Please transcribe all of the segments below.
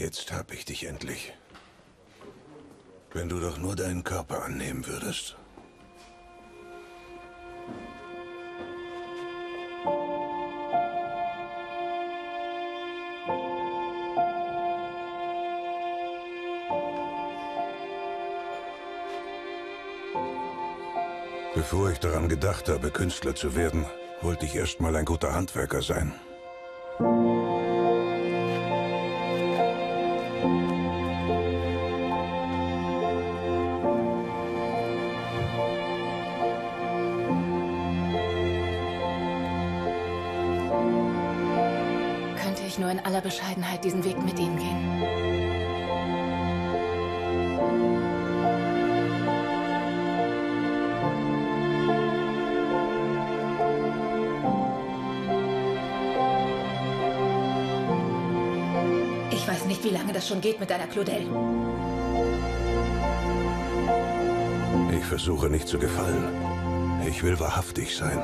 Jetzt hab ich dich endlich. Wenn du doch nur deinen Körper annehmen würdest. Bevor ich daran gedacht habe, Künstler zu werden, wollte ich erst mal ein guter Handwerker sein. Könnte ich nur in aller Bescheidenheit diesen Weg mit Ihnen gehen? Ich weiß nicht, wie lange das schon geht mit deiner Claudel. Ich versuche nicht zu gefallen. Ich will wahrhaftig sein.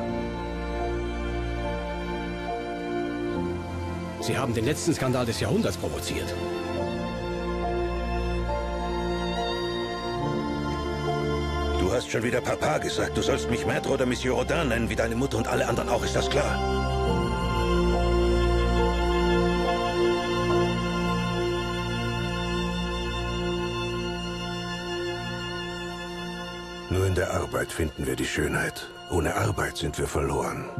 Sie haben den letzten Skandal des Jahrhunderts provoziert. Du hast schon wieder Papa gesagt. Du sollst mich Maître oder Monsieur Rodin nennen, wie deine Mutter und alle anderen auch. Ist das klar? Nur in der Arbeit finden wir die Schönheit. Ohne Arbeit sind wir verloren.